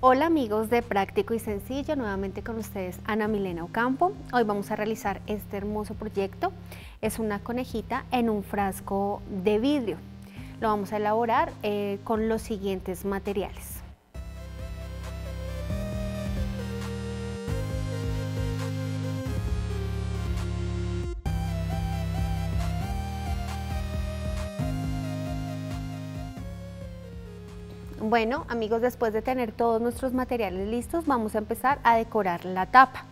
Hola amigos de Práctico y Sencillo, nuevamente con ustedes Ana Milena Ocampo. Hoy vamos a realizar este hermoso proyecto. Es una conejita en un frasco de vidrio. Lo vamos a elaborar con los siguientes materiales. Bueno, amigos, después de tener todos nuestros materiales listos, vamos a empezar a decorar la tapa.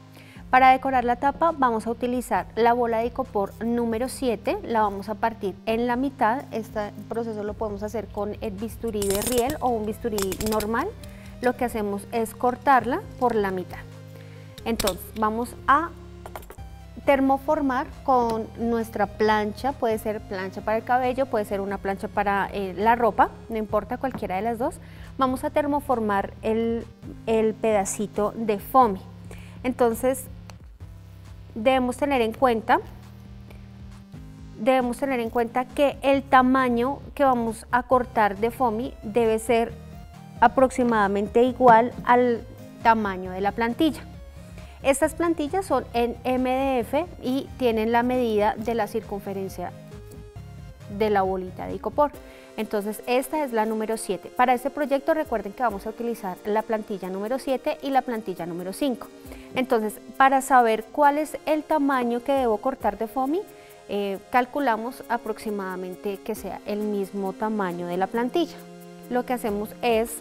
Para decorar la tapa vamos a utilizar la bola de icopor número 7, la vamos a partir en la mitad. Este proceso lo podemos hacer con el bisturí de riel o un bisturí normal. Lo que hacemos es cortarla por la mitad. Entonces vamos a termoformar con nuestra plancha, puede ser plancha para el cabello, puede ser una plancha para la ropa, no importa, cualquiera de las dos. Vamos a termoformar el pedacito de foamy. Entonces debemos tener en cuenta que el tamaño que vamos a cortar de foamy debe ser aproximadamente igual al tamaño de la plantilla. Estas plantillas son en MDF y tienen la medida de la circunferencia de la bolita de icopor. Entonces esta es la número 7. Para este proyecto recuerden que vamos a utilizar la plantilla número 7 y la plantilla número 5. Entonces, para saber cuál es el tamaño que debo cortar de foamy, calculamos aproximadamente que sea el mismo tamaño de la plantilla. Lo que hacemos es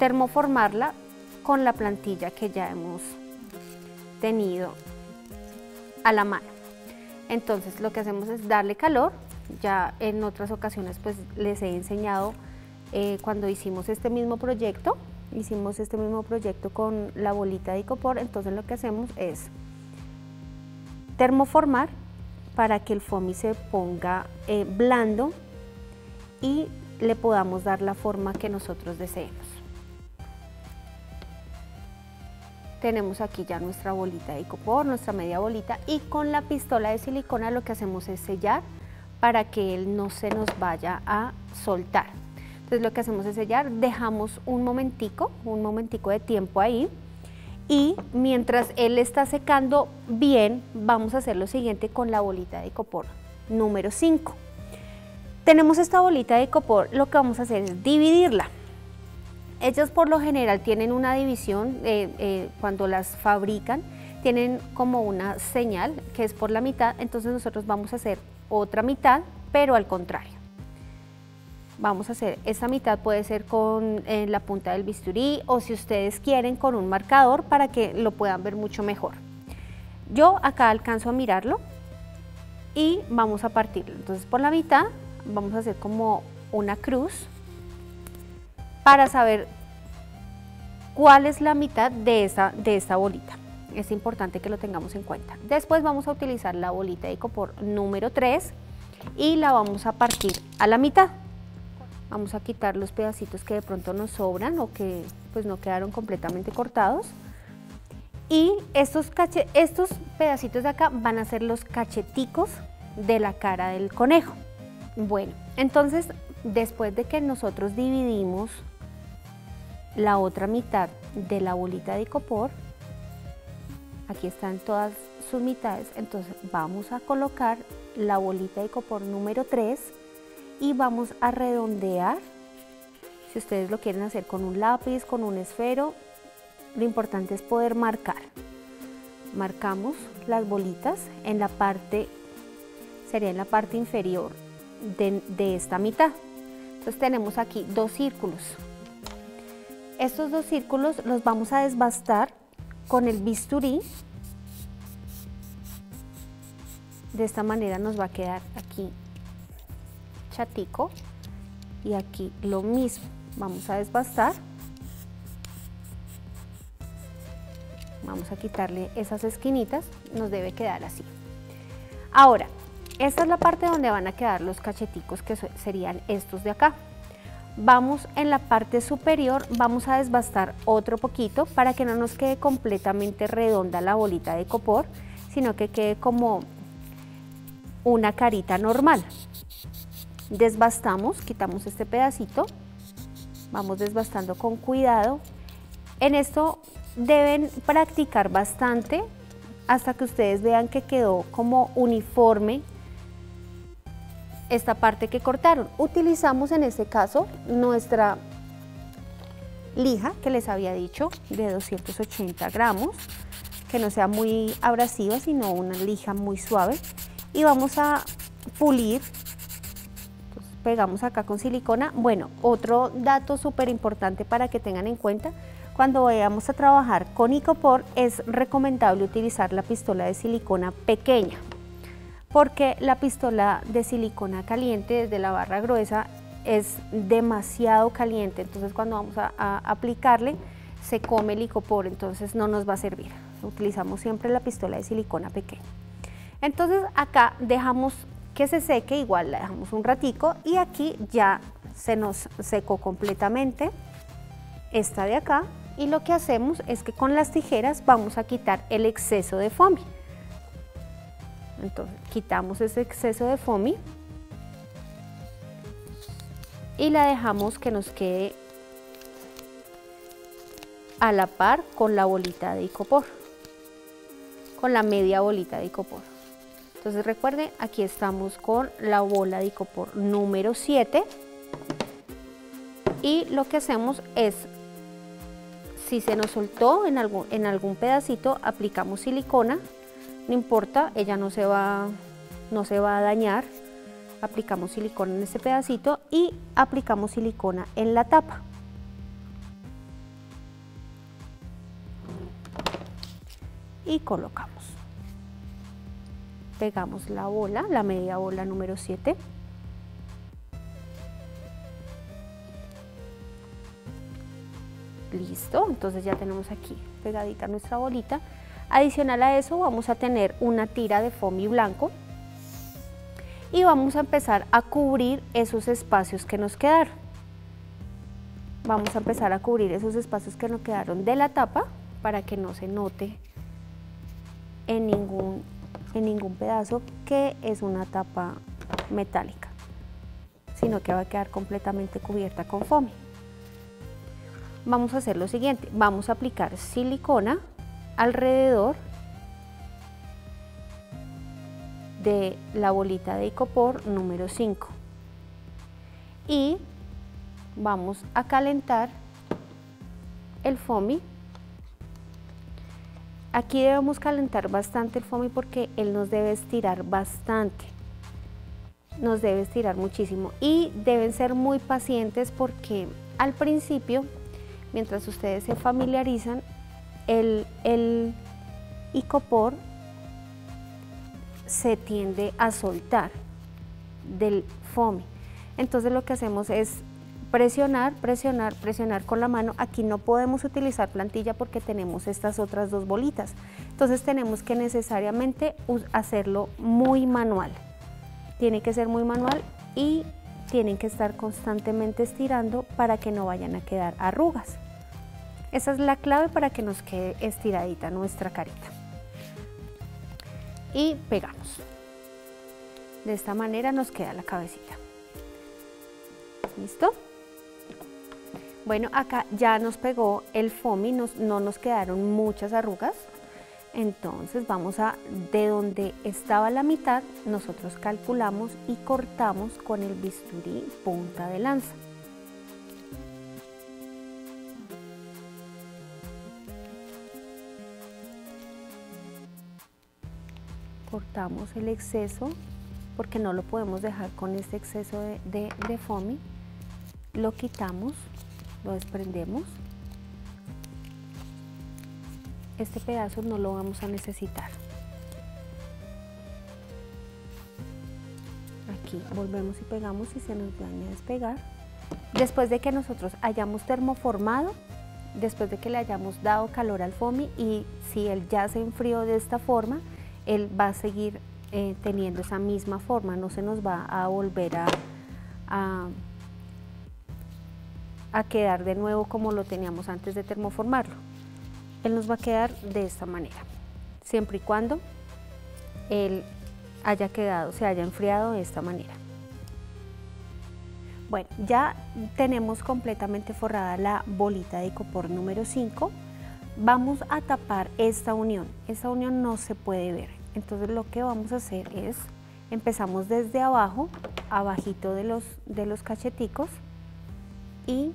termoformarla con la plantilla que ya hemos tenido a la mano. Entonces lo que hacemos es darle calor. Ya en otras ocasiones pues les he enseñado cuando hicimos este mismo proyecto con la bolita de icopor. Entonces lo que hacemos es termoformar para que el foamy se ponga blando y le podamos dar la forma que nosotros deseemos. Tenemos aquí ya nuestra bolita de icopor, nuestra media bolita, y con la pistola de silicona lo que hacemos es sellar para que él no se nos vaya a soltar. Entonces lo que hacemos es sellar, dejamos un momentico de tiempo ahí, y mientras él está secando bien vamos a hacer lo siguiente con la bolita de icopor número 5. Tenemos esta bolita de icopor, lo que vamos a hacer es dividirla. Ellas por lo general tienen una división, cuando las fabrican, tienen como una señal que es por la mitad. Entonces nosotros vamos a hacer otra mitad, pero al contrario. Vamos a hacer esta mitad, puede ser con la punta del bisturí o, si ustedes quieren, con un marcador para que lo puedan ver mucho mejor. Yo acá alcanzo a mirarlo y vamos a partirlo. Entonces por la mitad vamos a hacer como una cruz para saber cuál es la mitad de esta bolita. Es importante que lo tengamos en cuenta. Después vamos a utilizar la bolita de icopor número 3 y la vamos a partir a la mitad. Vamos a quitar los pedacitos que de pronto nos sobran o que pues no quedaron completamente cortados. Y estos pedacitos de acá van a ser los cacheticos de la cara del conejo. Bueno, entonces después de que nosotros dividimos la otra mitad de la bolita de icopor, aquí están todas sus mitades. Entonces vamos a colocar la bolita de icopor número 3 y vamos a redondear. Si ustedes lo quieren hacer con un lápiz, con un esfero, lo importante es poder marcar. Marcamos las bolitas en la parte, sería en la parte inferior de esta mitad. Entonces tenemos aquí dos círculos. Estos dos círculos los vamos a desbastar con el bisturí. De esta manera nos va a quedar aquí chatico y aquí lo mismo. Vamos a desbastar. Vamos a quitarle esas esquinitas. Nos debe quedar así. Ahora, esta es la parte donde van a quedar los cacheticos, que serían estos de acá. Vamos en la parte superior, vamos a desbastar otro poquito para que no nos quede completamente redonda la bolita de icopor, sino que quede como una carita normal. Desbastamos, quitamos este pedacito Vamos desbastando con cuidado. En esto deben practicar bastante hasta que ustedes vean que quedó como uniforme esta parte que cortaron. Utilizamos en este caso nuestra lija que les había dicho de 280 gramos, que no sea muy abrasiva sino una lija muy suave, y vamos a pulir. Entonces, pegamos acá con silicona. Bueno, otro dato súper importante para que tengan en cuenta: cuando vayamos a trabajar con icopor es recomendable utilizar la pistola de silicona pequeña, porque la pistola de silicona caliente desde la barra gruesa es demasiado caliente, entonces cuando vamos a aplicarle se come el icopor, entonces no nos va a servir. Utilizamos siempre la pistola de silicona pequeña. Entonces acá dejamos que se seque, igual la dejamos un ratico, y aquí ya se nos secó completamente esta de acá. Y lo que hacemos es que con las tijeras vamos a quitar el exceso de foamy. Entonces quitamos ese exceso de foamy y la dejamos que nos quede a la par con la bolita de icopor, con la media bolita de icopor. Entonces recuerden, aquí estamos con la bola de icopor número 7 y lo que hacemos es, si se nos soltó en algún pedacito, aplicamos silicona, no importa, ella no se va a dañar. Aplicamos silicona en este pedacito y aplicamos silicona en la tapa. Y colocamos. Pegamos la bola, la media bola número 7. Listo, entonces ya tenemos aquí pegadita nuestra bolita. Adicional a eso vamos a tener una tira de foamy blanco y vamos a empezar a cubrir esos espacios que nos quedaron. Vamos a empezar a cubrir esos espacios que nos quedaron de la tapa para que no se note en ningún pedazo que es una tapa metálica, sino que va a quedar completamente cubierta con foamy. Vamos a hacer lo siguiente: vamos a aplicar silicona alrededor de la bolita de icopor número 5 y vamos a calentar el foamy. Aquí debemos calentar bastante el foamy porque él nos debe estirar bastante, nos debe estirar muchísimo, y deben ser muy pacientes porque al principio, mientras ustedes se familiarizan, el icopor se tiende a soltar del foamy. Entonces lo que hacemos es presionar con la mano. Aquí no podemos utilizar plantilla porque tenemos estas otras dos bolitas, entonces tenemos que necesariamente hacerlo muy manual. Tiene que ser muy manual y tienen que estar constantemente estirando para que no vayan a quedar arrugas. Esa es la clave para que nos quede estiradita nuestra carita. Y pegamos. De esta manera nos queda la cabecita. ¿Listo? Bueno, acá ya nos pegó el foamy, no nos quedaron muchas arrugas. Entonces vamos a, de donde estaba la mitad, nosotros calculamos y cortamos con el bisturí punta de lanza. Cortamos el exceso porque no lo podemos dejar con este exceso de foamy. Lo quitamos, lo desprendemos. Este pedazo no lo vamos a necesitar. Aquí volvemos y pegamos y se nos daña despegar. Después de que nosotros hayamos termoformado, después de que le hayamos dado calor al foamy, y si él ya se enfrió de esta forma, él va a seguir teniendo esa misma forma, no se nos va a volver a quedar de nuevo como lo teníamos antes de termoformarlo. Él nos va a quedar de esta manera, siempre y cuando él haya quedado, se haya enfriado de esta manera. Bueno, ya tenemos completamente forrada la bolita de icopor número 5. Vamos a tapar esta unión. Esta unión no se puede ver. Entonces lo que vamos a hacer es, empezamos desde abajo, abajito de los cacheticos, y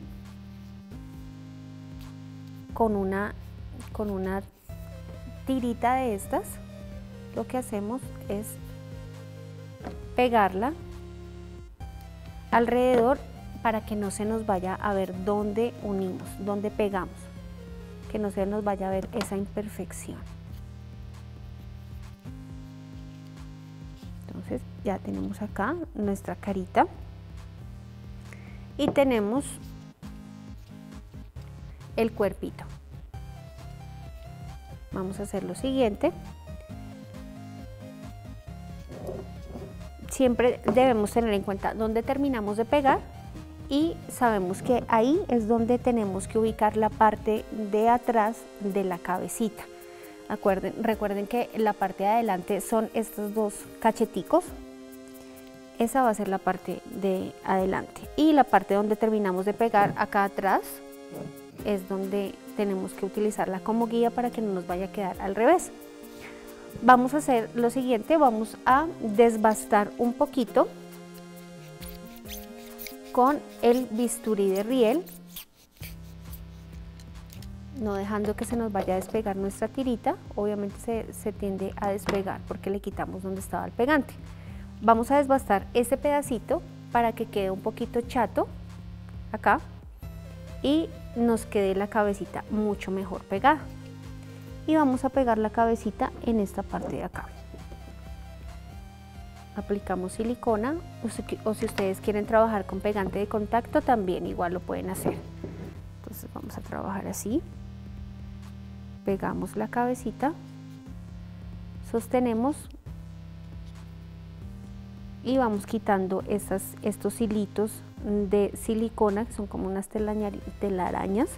con una tirita de estas, lo que hacemos es pegarla alrededor para que no se nos vaya a ver dónde unimos, dónde pegamos, que no se nos vaya a ver esa imperfección. Entonces ya tenemos acá nuestra carita y tenemos el cuerpito. Vamos a hacer lo siguiente. Siempre debemos tener en cuenta dónde terminamos de pegar y sabemos que ahí es donde tenemos que ubicar la parte de atrás de la cabecita. Recuerden que la parte de adelante son estos dos cacheticos. Esa va a ser la parte de adelante. Y la parte donde terminamos de pegar acá atrás es donde tenemos que utilizarla como guía para que no nos vaya a quedar al revés. Vamos a hacer lo siguiente, vamos a desbastar un poquito con el bisturí de riel, no dejando que se nos vaya a despegar nuestra tirita. Obviamente se tiende a despegar porque le quitamos donde estaba el pegante. Vamos a desbastar este pedacito para que quede un poquito chato acá y nos quede la cabecita mucho mejor pegada. Y vamos a pegar la cabecita en esta parte de acá. Aplicamos silicona, o si ustedes quieren trabajar con pegante de contacto también igual lo pueden hacer. Entonces vamos a trabajar así. Pegamos la cabecita, sostenemos y vamos quitando estos hilitos de silicona que son como unas telarañas.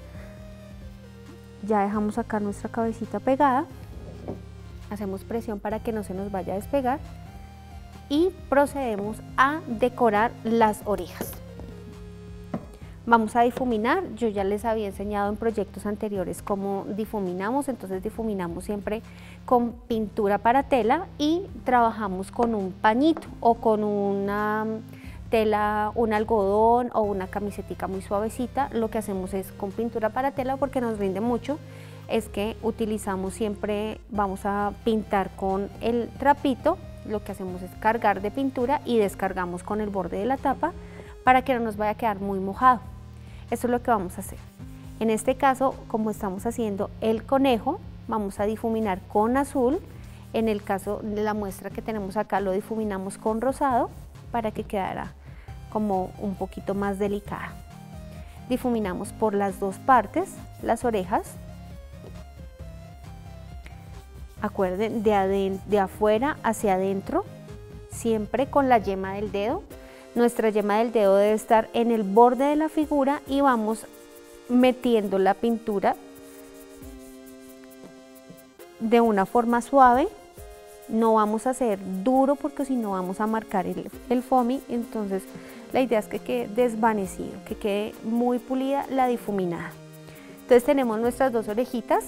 Ya dejamos acá nuestra cabecita pegada, hacemos presión para que no se nos vaya a despegar y procedemos a decorar las orejas. Vamos a difuminar. Yo ya les había enseñado en proyectos anteriores cómo difuminamos, entonces difuminamos siempre con pintura para tela y trabajamos con un pañito o con una tela, un algodón o una camisetica muy suavecita. Lo que hacemos es con pintura para tela porque nos rinde mucho. Es que utilizamos siempre, vamos a pintar con el trapito, lo que hacemos es cargar de pintura y descargamos con el borde de la tapa para que no nos vaya a quedar muy mojado. Eso es lo que vamos a hacer. En este caso, como estamos haciendo el conejo, vamos a difuminar con azul. En el caso de la muestra que tenemos acá, lo difuminamos con rosado para que quedara como un poquito más delicada. Difuminamos por las dos partes las orejas. Acuerden, de afuera hacia adentro, siempre con la yema del dedo. Nuestra yema del dedo debe estar en el borde de la figura y vamos metiendo la pintura de una forma suave. No vamos a hacer duro porque si no vamos a marcar el foamy. Entonces la idea es que quede desvanecido, que quede muy pulida la difuminada. Entonces tenemos nuestras dos orejitas.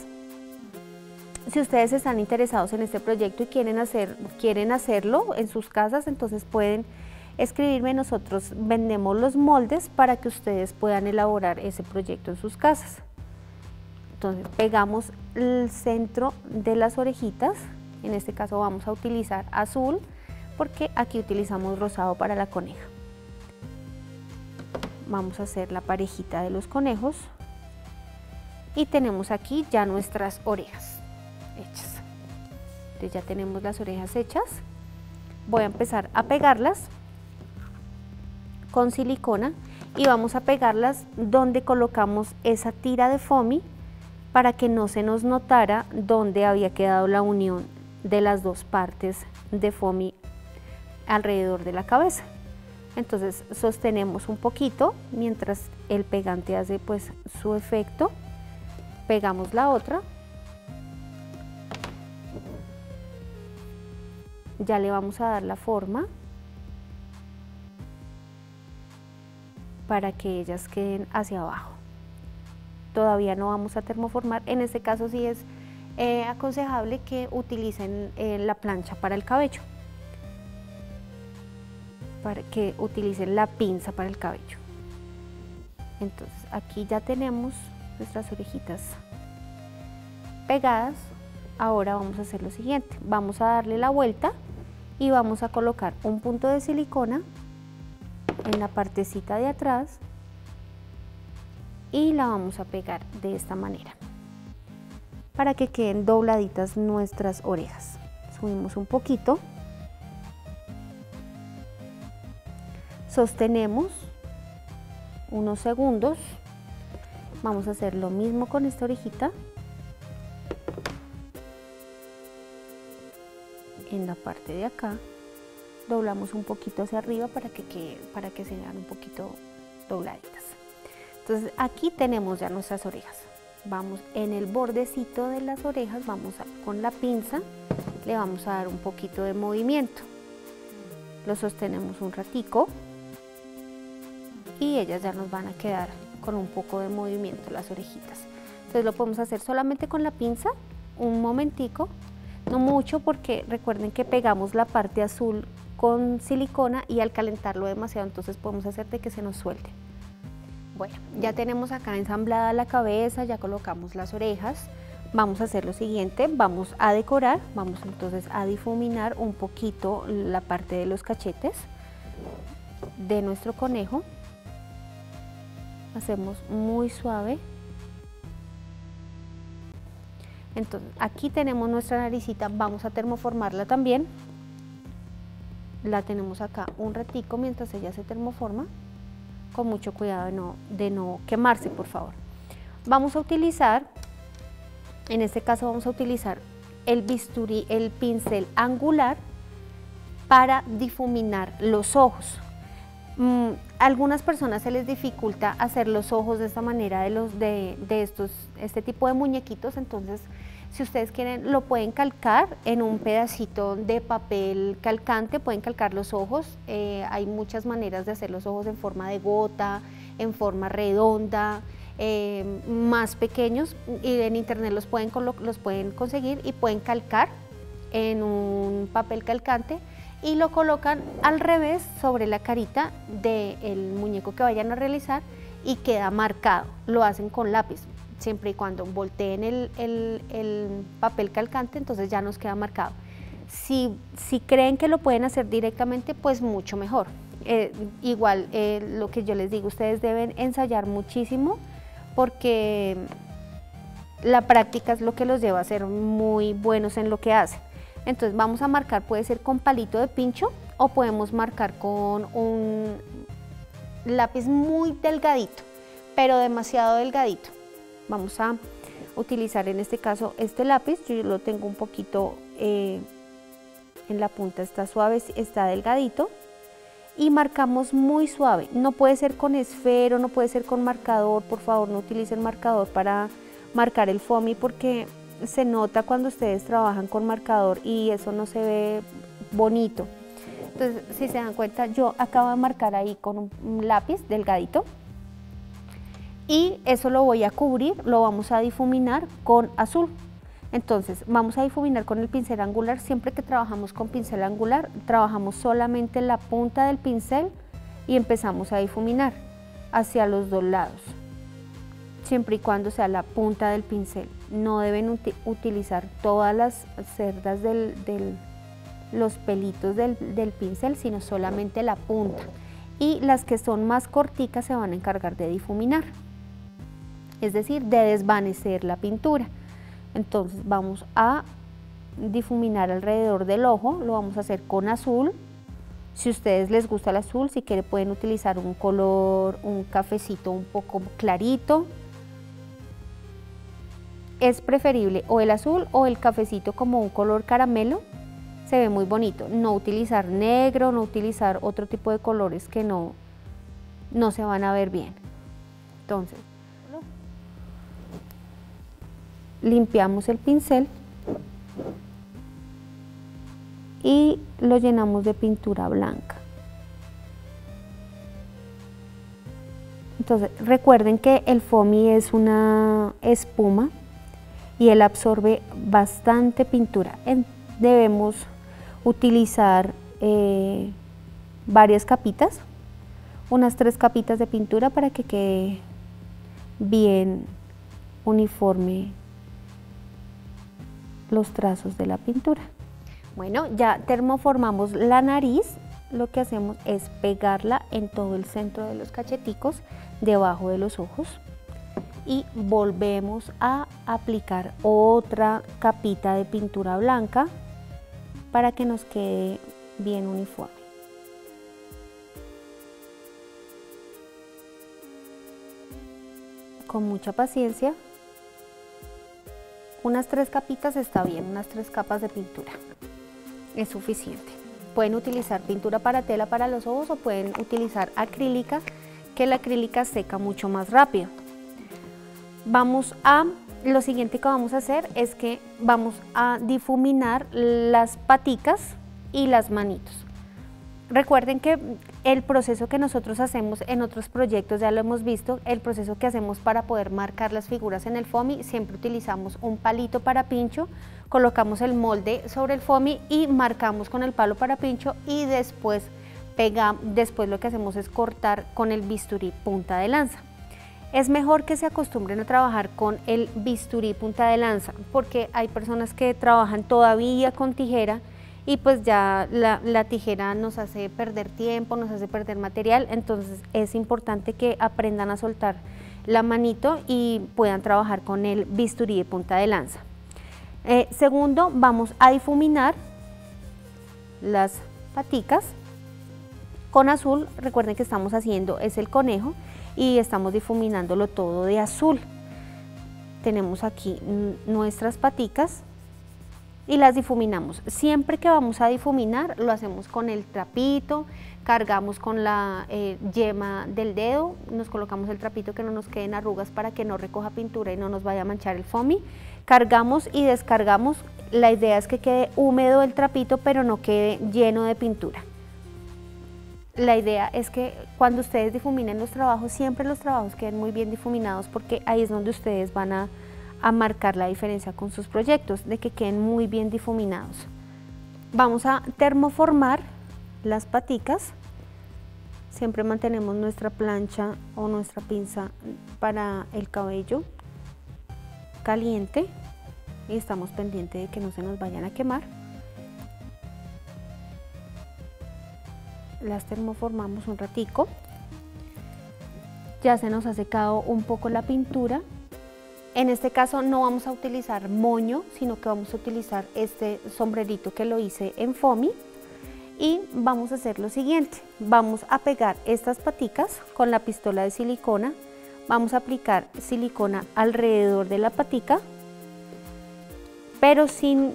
Si ustedes están interesados en este proyecto y quieren hacerlo en sus casas, entonces pueden escribirme. Nosotros vendemos los moldes para que ustedes puedan elaborar ese proyecto en sus casas. Entonces pegamos el centro de las orejitas. En este caso vamos a utilizar azul porque aquí utilizamos rosado para la coneja. Vamos a hacer la parejita de los conejos y tenemos aquí ya nuestras orejas hechas. Entonces ya tenemos las orejas hechas. Voy a empezar a pegarlas con silicona y vamos a pegarlas donde colocamos esa tira de foamy para que no se nos notara donde había quedado la unión de las dos partes de foamy alrededor de la cabeza. Entonces sostenemos un poquito mientras el pegante hace pues su efecto. Pegamos la otra. Ya le vamos a dar la forma. para que ellas queden hacia abajo. Todavía no vamos a termoformar, en este caso sí es aconsejable que utilicen la plancha para el cabello, para que utilicen la pinza para el cabello. Entonces aquí ya tenemos nuestras orejitas pegadas. Ahora vamos a hacer lo siguiente, vamos a darle la vuelta y vamos a colocar un punto de silicona en la partecita de atrás y la vamos a pegar de esta manera para que queden dobladitas nuestras orejas. Subimos un poquito, sostenemos unos segundos. Vamos a hacer lo mismo con esta orejita en la parte de acá. Doblamos un poquito hacia arriba para que se vean un poquito dobladitas. Entonces aquí tenemos ya nuestras orejas. Vamos en el bordecito de las orejas, vamos con la pinza, le vamos a dar un poquito de movimiento. Lo sostenemos un ratico y ellas ya nos van a quedar con un poco de movimiento las orejitas. Entonces lo podemos hacer solamente con la pinza, un momentico, no mucho, porque recuerden que pegamos la parte azul con silicona y al calentarlo demasiado, entonces podemos hacer de que se nos suelte. Bueno, ya tenemos acá ensamblada la cabeza, ya colocamos las orejas. Vamos a hacer lo siguiente, vamos a decorar, vamos entonces a difuminar un poquito la parte de los cachetes de nuestro conejo. Hacemos muy suave. Entonces aquí tenemos nuestra naricita, vamos a termoformarla también. La tenemos acá un ratico mientras ella se termoforma, con mucho cuidado de no quemarse, por favor. Vamos a utilizar, en este caso vamos a utilizar el bisturí, el pincel angular, para difuminar los ojos. Algunas personas se les dificulta hacer los ojos de esta manera de este tipo de muñequitos, entonces si ustedes quieren lo pueden calcar en un pedacito de papel calcante, pueden calcar los ojos. Hay muchas maneras de hacer los ojos en forma de gota, en forma redonda, más pequeños, y en internet los pueden conseguir y pueden calcar en un papel calcante y lo colocan al revés sobre la carita del muñeco que vayan a realizar y queda marcado. Lo hacen con lápiz, siempre y cuando volteen el papel calcante, entonces ya nos queda marcado. Si creen que lo pueden hacer directamente, pues mucho mejor. Igual lo que yo les digo, ustedes deben ensayar muchísimo porque la práctica es lo que los lleva a ser muy buenos en lo que hacen. Entonces vamos a marcar, puede ser con palito de pincho o podemos marcar con un lápiz muy delgadito, pero demasiado delgadito. Vamos a utilizar en este caso este lápiz, yo lo tengo un poquito en la punta, está suave, está delgadito, y marcamos muy suave. No puede ser con esfero, no puede ser con marcador, por favor no utilicen marcador para marcar el foamy, porque se nota cuando ustedes trabajan con marcador y eso no se ve bonito. Entonces si se dan cuenta, yo acabo de marcar ahí con un lápiz delgadito y eso lo voy a cubrir, lo vamos a difuminar con azul. Entonces vamos a difuminar con el pincel angular. Siempre que trabajamos con pincel angular trabajamos solamente la punta del pincel y empezamos a difuminar hacia los dos lados, siempre y cuando sea la punta del pincel. No deben utilizar todas las cerdas los pelitos del pincel, sino solamente la punta, y las que son más corticas se van a encargar de difuminar, es decir, de desvanecer la pintura. Entonces vamos a difuminar alrededor del ojo, lo vamos a hacer con azul. Si a ustedes les gusta el azul, si quieren pueden utilizar un color, un cafecito un poco clarito. Es preferible o el azul o el cafecito como un color caramelo, se ve muy bonito. No utilizar negro, no utilizar otro tipo de colores que no se van a ver bien. Entonces, limpiamos el pincel y lo llenamos de pintura blanca. Entonces, recuerden que el foamy es una espuma y él absorbe bastante pintura. Debemos utilizar varias capitas, unas 3 capitas de pintura para que quede bien uniforme los trazos de la pintura. Bueno, ya termoformamos la nariz. Lo que hacemos es pegarla en todo el centro de los cacheticos, debajo de los ojos, y volvemos a aplicar otra capita de pintura blanca para que nos quede bien uniforme. Con mucha paciencia, unas 3 capitas está bien, unas 3 capas de pintura es suficiente. Pueden utilizar pintura para tela para los ojos o pueden utilizar acrílica, que la acrílica seca mucho más rápido. Lo siguiente que vamos a hacer es que vamos a difuminar las paticas y las manitos. Recuerden que el proceso que nosotros hacemos en otros proyectos, ya lo hemos visto, el proceso que hacemos para poder marcar las figuras en el foamy, siempre utilizamos un palito para pincho, colocamos el molde sobre el foamy y marcamos con el palo para pincho y después pegamos, después lo que hacemos es cortar con el bisturí punta de lanza. Es mejor que se acostumbren a trabajar con el bisturí punta de lanza, porque hay personas que trabajan todavía con tijera y pues ya la tijera nos hace perder tiempo, nos hace perder material. Entonces es importante que aprendan a soltar la manito y puedan trabajar con el bisturí de punta de lanza. Segundo, vamos a difuminar las paticas con azul. Recuerden que estamos haciendo es el conejo y estamos difuminándolo todo de azul. Tenemos aquí nuestras paticas y las difuminamos. Siempre que vamos a difuminar lo hacemos con el trapito, cargamos con la yema del dedo, nos colocamos el trapito que no nos queden arrugas para que no recoja pintura y no nos vaya a manchar el foamy, cargamos y descargamos. La idea es que quede húmedo el trapito pero no quede lleno de pintura. La idea es que cuando ustedes difuminen los trabajos, siempre los trabajos queden muy bien difuminados, porque ahí es donde ustedes van a marcar la diferencia con sus proyectos, de que queden muy bien difuminados. Vamos a termoformar las paticas. Siempre mantenemos nuestra plancha o nuestra pinza para el cabello caliente y estamos pendientes de que no se nos vayan a quemar. Las termoformamos un ratico. Ya se nos ha secado un poco la pintura. En este caso no vamos a utilizar moño, sino que vamos a utilizar este sombrerito que lo hice en foamy. Y vamos a hacer lo siguiente, vamos a pegar estas paticas con la pistola de silicona, vamos a aplicar silicona alrededor de la patica, pero sin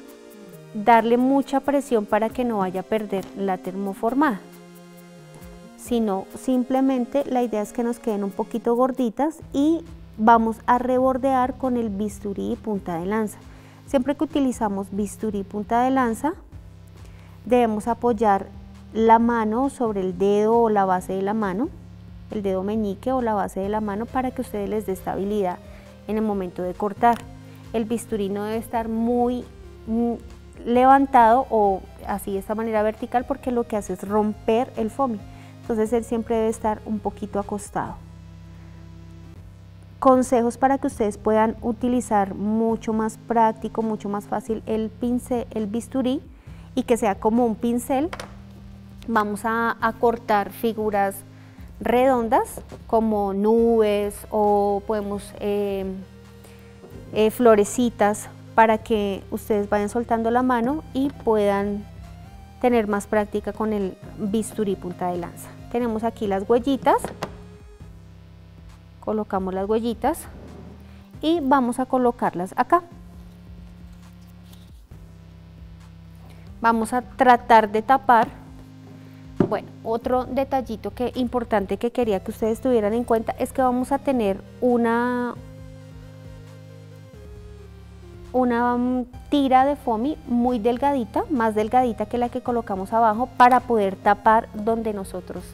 darle mucha presión para que no vaya a perder la termoformada, sino simplemente la idea es que nos queden un poquito gorditas y vamos a rebordear con el bisturí y punta de lanza. Siempre que utilizamos bisturí y punta de lanza, debemos apoyar la mano sobre el dedo o la base de la mano, el dedo meñique o la base de la mano, para que ustedes les dé estabilidad en el momento de cortar. El bisturí no debe estar muy levantado o así de esta manera vertical, porque lo que hace es romper el foamy. Entonces él siempre debe estar un poquito acostado. Consejos para que ustedes puedan utilizar mucho más práctico, mucho más fácil el bisturí y que sea como un pincel. Vamos a cortar figuras redondas como nubes o podemos florecitas, para que ustedes vayan soltando la mano y puedan tener más práctica con el bisturí punta de lanza. Tenemos aquí las huellitas. Colocamos las huellitas y vamos a colocarlas acá. Vamos a tratar de tapar. Bueno, otro detallito que importante que quería que ustedes tuvieran en cuenta es que vamos a tener una tira de foamy muy delgadita, más delgadita que la que colocamos abajo, para poder tapar donde nosotros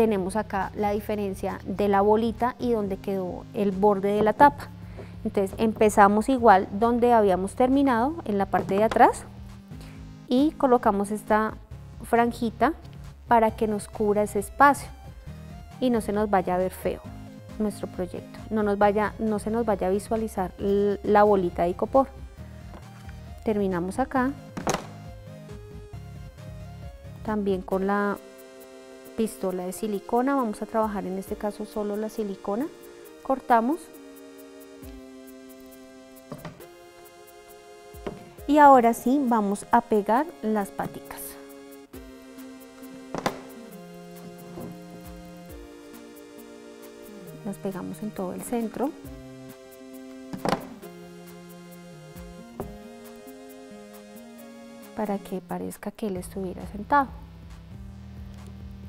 tenemos acá la diferencia de la bolita y donde quedó el borde de la tapa. Entonces empezamos igual donde habíamos terminado, en la parte de atrás, y colocamos esta franjita para que nos cubra ese espacio y no se nos vaya a ver feo nuestro proyecto, no se nos vaya a visualizar la bolita de icopor. Terminamos acá también con la pistola de silicona. Vamos a trabajar en este caso solo la silicona. Cortamos. Y ahora sí vamos a pegar las paticas. Las pegamos en todo el centro. Para que parezca que él estuviera sentado.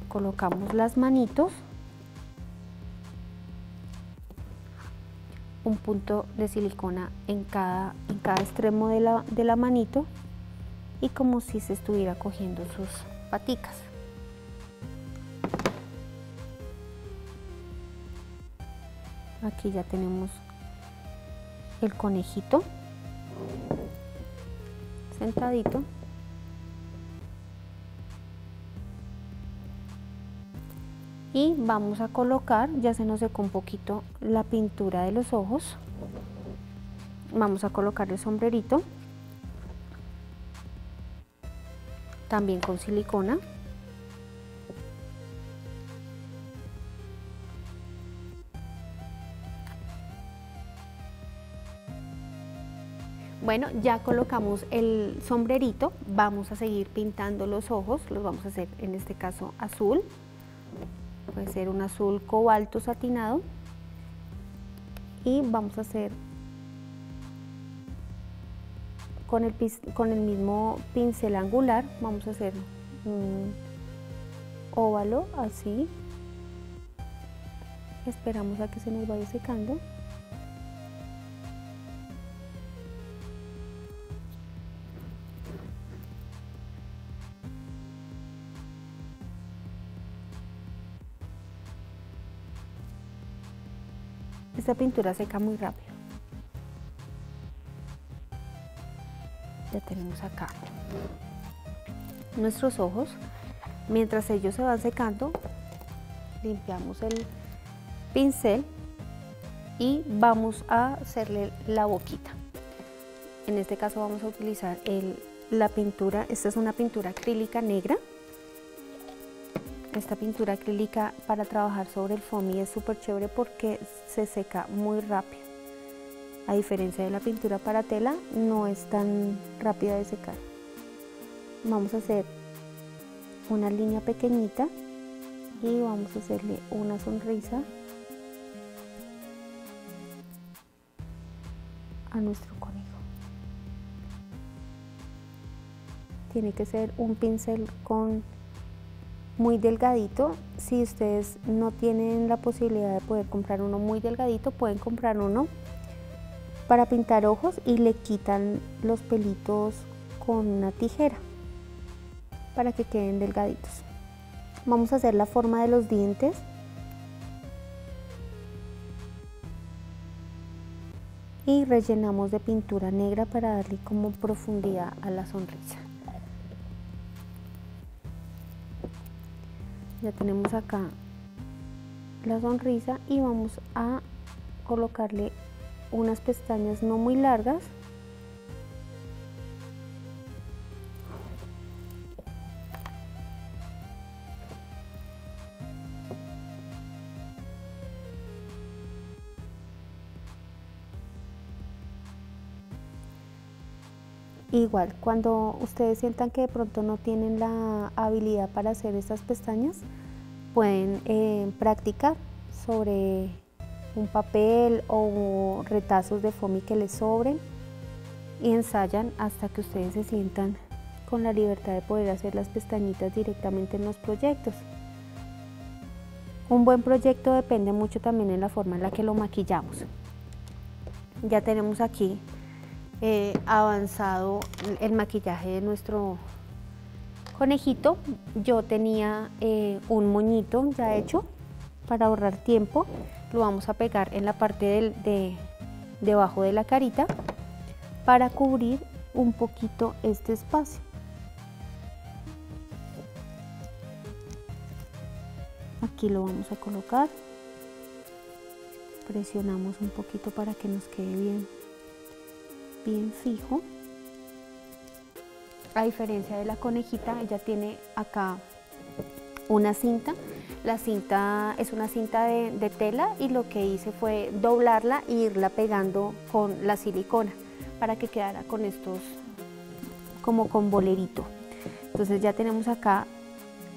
Colocamos las manitos. Un punto de silicona en cada extremo de la manito, y como si se estuviera cogiendo sus paticas. Aquí ya tenemos el conejito sentadito. Y vamos a colocar, ya se nos secó un poquito la pintura de los ojos, vamos a colocar el sombrerito, también con silicona. Bueno, ya colocamos el sombrerito, vamos a seguir pintando los ojos, los vamos a hacer en este caso azul. Puede ser un azul cobalto satinado, y vamos a hacer con el mismo pincel angular, vamos a hacer un óvalo así, esperamos a que se nos vaya secando. Esta pintura seca muy rápido. Ya tenemos acá nuestros ojos. Mientras ellos se van secando, limpiamos el pincel y vamos a hacerle la boquita. En este caso vamos a utilizar la pintura, esta es una pintura acrílica negra. Esta pintura acrílica para trabajar sobre el foamy es súper chévere porque se seca muy rápido. A diferencia de la pintura para tela, no es tan rápida de secar. Vamos a hacer una línea pequeñita y vamos a hacerle una sonrisa a nuestro conejo. Tiene que ser un pincel con muy delgadito. Si ustedes no tienen la posibilidad de poder comprar uno muy delgadito, pueden comprar uno para pintar ojos y le quitan los pelitos con una tijera para que queden delgaditos. Vamos a hacer la forma de los dientes y rellenamos de pintura negra para darle como profundidad a la sonrisa. Ya tenemos acá la sonrisa y vamos a colocarle unas pestañas no muy largas. Igual, cuando ustedes sientan que de pronto no tienen la habilidad para hacer estas pestañas, pueden practicar sobre un papel o retazos de foamy que les sobren y ensayan hasta que ustedes se sientan con la libertad de poder hacer las pestañitas directamente en los proyectos. Un buen proyecto depende mucho también de la forma en la que lo maquillamos. Ya tenemos aquí avanzado el maquillaje de nuestro conejito yo tenía un moñito ya hecho para ahorrar tiempo. Lo vamos a pegar en la parte debajo de la carita para cubrir un poquito este espacio. Aquí lo vamos a colocar, presionamos un poquito para que nos quede bien fijo. A diferencia de la conejita, ella tiene acá una cinta. La cinta es una cinta de tela y lo que hice fue doblarla e irla pegando con la silicona para que quedara con estos, como con bolerito. Entonces ya tenemos acá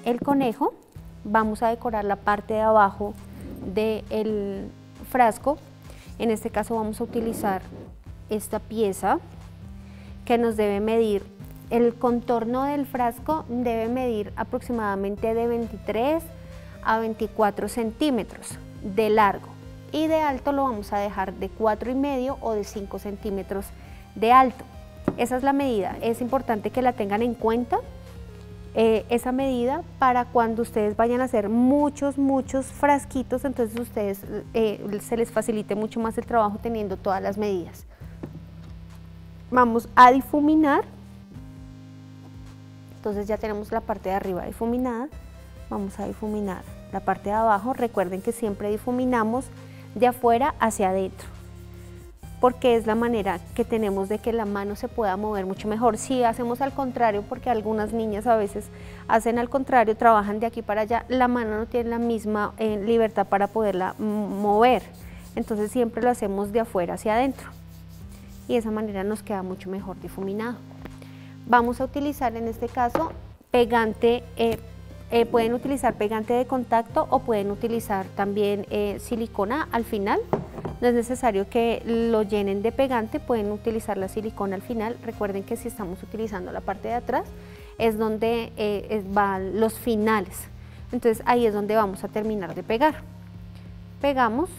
el conejo. Vamos a decorar la parte de abajo del frasco. En este caso vamos a utilizar esta pieza que nos debe medir, el contorno del frasco debe medir aproximadamente de 23 a 24 centímetros de largo, y de alto lo vamos a dejar de 4,5 o de 5 centímetros de alto. Esa es la medida, es importante que la tengan en cuenta. Esa medida para cuando ustedes vayan a hacer muchos frasquitos, entonces ustedes se les facilite mucho más el trabajo teniendo todas las medidas. Vamos a difuminar, entonces ya tenemos la parte de arriba difuminada, vamos a difuminar la parte de abajo. Recuerden que siempre difuminamos de afuera hacia adentro, porque es la manera que tenemos de que la mano se pueda mover mucho mejor. Si hacemos al contrario, porque algunas niñas a veces hacen al contrario, trabajan de aquí para allá, la mano no tiene la misma libertad para poderla mover, entonces siempre lo hacemos de afuera hacia adentro y de esa manera nos queda mucho mejor difuminado. Vamos a utilizar en este caso pegante, pueden utilizar pegante de contacto o pueden utilizar también silicona al final. No es necesario que lo llenen de pegante, pueden utilizar la silicona al final. Recuerden que si estamos utilizando la parte de atrás es donde van los finales, entonces ahí es donde vamos a terminar de pegar. Pegamos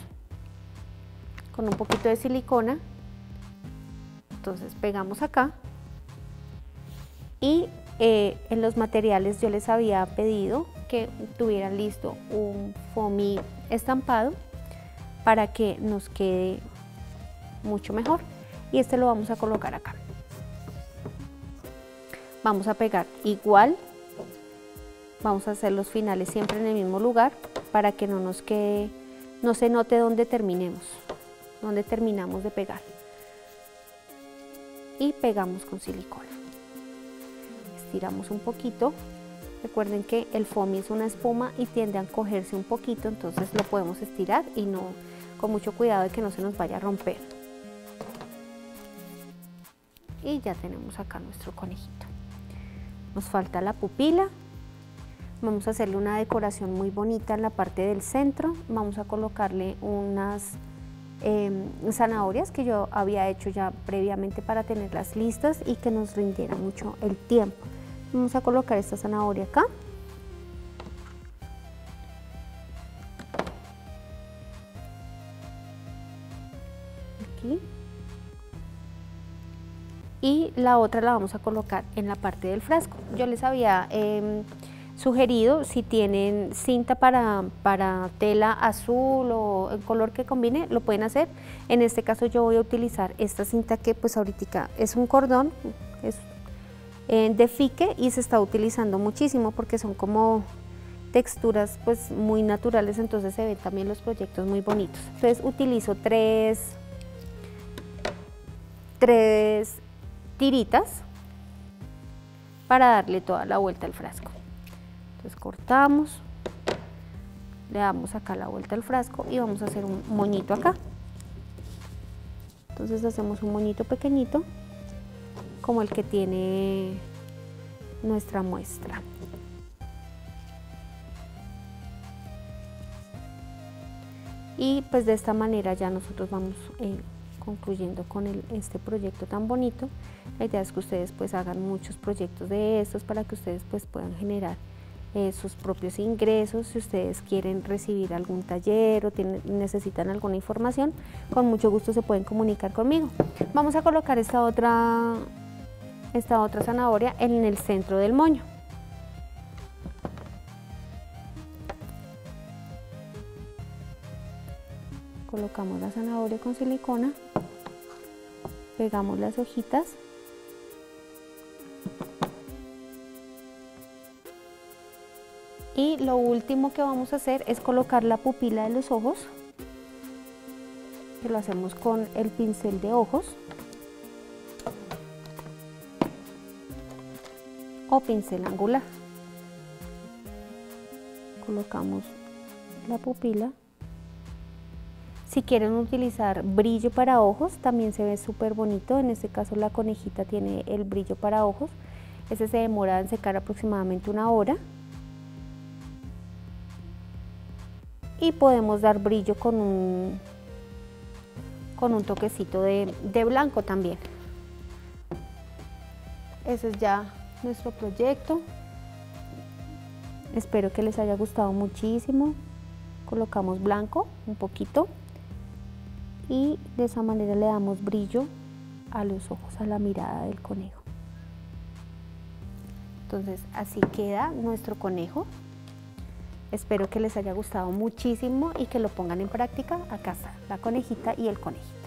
con un poquito de silicona, entonces pegamos acá, y en los materiales yo les había pedido que tuvieran listo un foamy estampado para que nos quede mucho mejor, y este lo vamos a colocar acá. Vamos a pegar igual, vamos a hacer los finales siempre en el mismo lugar para que no nos quede, no se note dónde terminamos de pegar, y pegamos con silicona. Estiramos un poquito. Recuerden que el foamy es una espuma y tiende a encogerse un poquito, entonces lo podemos estirar y no, con mucho cuidado de que no se nos vaya a romper. Y ya tenemos acá nuestro conejito. Nos falta la pupila. Vamos a hacerle una decoración muy bonita en la parte del centro. Vamos a colocarle unas zanahorias que yo había hecho ya previamente para tenerlas listas y que nos rindiera mucho el tiempo. Vamos a colocar esta zanahoria acá. Aquí. Y la otra la vamos a colocar en la parte del frasco. Yo les había sugerido, si tienen cinta para tela azul o el color que combine, lo pueden hacer. En este caso yo voy a utilizar esta cinta que pues ahorita es un cordón, es de fique, y se está utilizando muchísimo porque son como texturas pues muy naturales, entonces se ven también los proyectos muy bonitos. Entonces utilizo tres tiritas para darle toda la vuelta al frasco. Entonces cortamos, le damos acá la vuelta al frasco y vamos a hacer un moñito acá. Entonces hacemos un moñito pequeñito como el que tiene nuestra muestra. Y pues de esta manera ya nosotros vamos concluyendo con este proyecto tan bonito. La idea es que ustedes pues hagan muchos proyectos de estos para que ustedes pues puedan generar sus propios ingresos. Si ustedes quieren recibir algún taller o necesitan alguna información, con mucho gusto se pueden comunicar conmigo. Vamos a colocar esta otra zanahoria en el centro del moño. colocamos la zanahoria con silicona, pegamos las hojitas y lo último que vamos a hacer es colocar la pupila de los ojos, que lo hacemos con el pincel de ojos o pincel angular. Colocamos la pupila. Si quieren utilizar brillo para ojos, también se ve súper bonito. En este caso la conejita tiene el brillo para ojos. Este se demora en secar aproximadamente 1 hora. Y podemos dar brillo con un toquecito de blanco también. Ese es ya nuestro proyecto. Espero que les haya gustado muchísimo. Colocamos blanco un poquito y de esa manera le damos brillo a los ojos, a la mirada del conejo. Entonces así queda nuestro conejo. Espero que les haya gustado muchísimo y que lo pongan en práctica a casa, la conejita y el conejito.